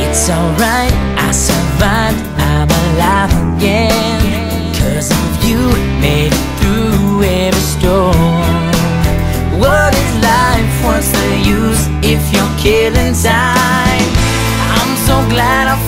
It's alright, I survived, I'm alive again. Cause of you, made it through every storm. What is life, what's the use if you're killing time? I'm so glad I